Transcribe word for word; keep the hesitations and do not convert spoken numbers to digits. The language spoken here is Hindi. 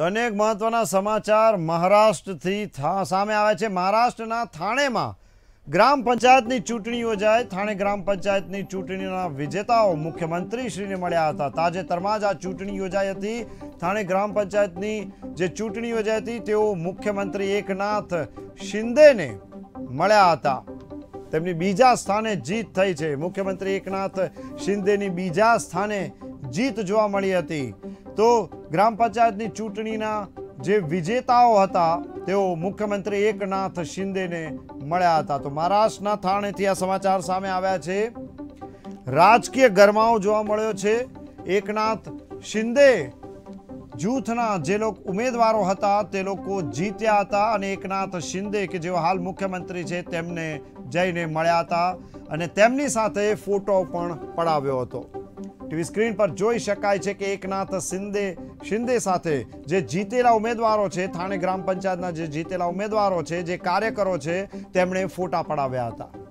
तो अनेक महत्वना समाचार महाराष्ट्रथी सामे आवे छे। महाराष्ट्रना थाणेमां ग्राम पंचायतनी चूंटणी योजाई। थाणे ग्राम पंचायतनी चूंटणीना विजेताओ मुख्यमंत्री श्रीने मळ्या हता। ताजेतरमां ज आ चूंटणी योजाई हती। थाणे ग्राम पंचायतनी जे चूंटणी योजाई हती तेओ मुख्यमंत्री एकनाथ शिंदेने मळ्या हता। तेमनी बीजा स्थाने जीत थई छे। मुख्यमंत्री एकनाथ शिंदेनी बीजा स्थाने जीत जोवा मळी हती। तो ग्राम पंचायतनी चूंटणीना जे विजेताओ हता तेओ मुख्यमंत्री एकनाथ शिंदेने मळ्या हता। तो महाराष्ट्रना थाणेथी आ समाचार सामे आव्या छे। राजकीय गरमाओ जोवा मळ्यो छे। एकनाथ शिंदे जूथना जे लोग उम्मीदवारों हता ते लोको जीत्या हता अने एकनाथ शिंदे के जेओ हाल मुख्यमंत्री छे तेमने जईने मळ्या हता अने तेमनी साथे फोटो पण पडाव्यो हतो। टीवी स्क्रीन पर जोई शकाय छे के एकनाथ शिंदे शिंदे साथे जे जीतेला उम्मीदवारों छे, थाणे ग्राम पंचायतना जे जीतेला उम्मीदवारों छे, जे कार्यकरो छे तेमणे फोटा पडाव्या हता।